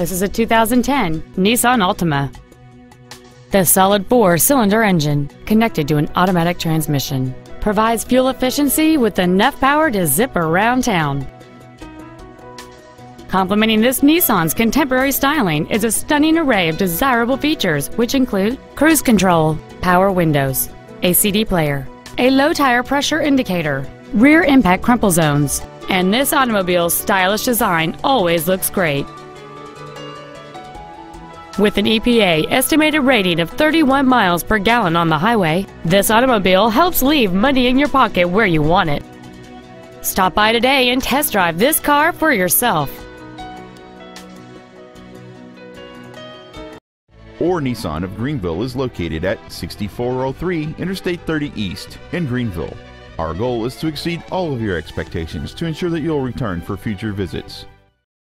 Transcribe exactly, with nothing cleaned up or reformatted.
This is a two thousand ten Nissan Altima. The solid four-cylinder engine, connected to an automatic transmission, provides fuel efficiency with enough power to zip around town. Complementing this Nissan's contemporary styling is a stunning array of desirable features, which include cruise control, power windows, a C D player, a low tire pressure indicator, rear impact crumple zones, and this automobile's stylish design always looks great. With an E P A estimated rating of thirty-one miles per gallon on the highway, this automobile helps leave money in your pocket where you want it. Stop by today and test drive this car for yourself. Orr Nissan of Greenville is located at sixty-four oh three Interstate thirty East in Greenville. Our goal is to exceed all of your expectations to ensure that you'll return for future visits.